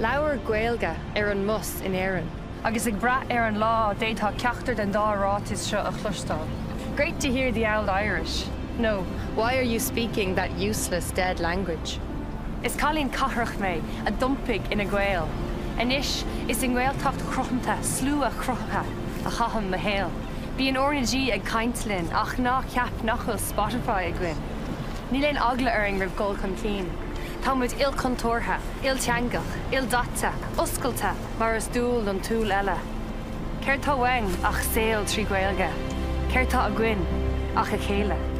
Lauer Gaelga, Erin Mus in Erin. Agus ag brat Erin Law, Daytha Cachter than Da Rot is Shut a Chlustal. Great to hear the old Irish. No, why are you speaking that useless dead language? Is Colleen Cahrach me, a dumpig in a Gael. Anish is in Gael Tacht Cronta, Slua Crocha, a Chaham Mahale. Be an ornage ag Kaintlin, ach na cap nachul Spotify agwin. Nilen Agla Ering Riv Gol Conteen. Tamud il contorha, il tiangach, il data, usculta, maras dul and tul ella. Kerta wang, ach sail tri guelga. Kerta agwin, ach a kela.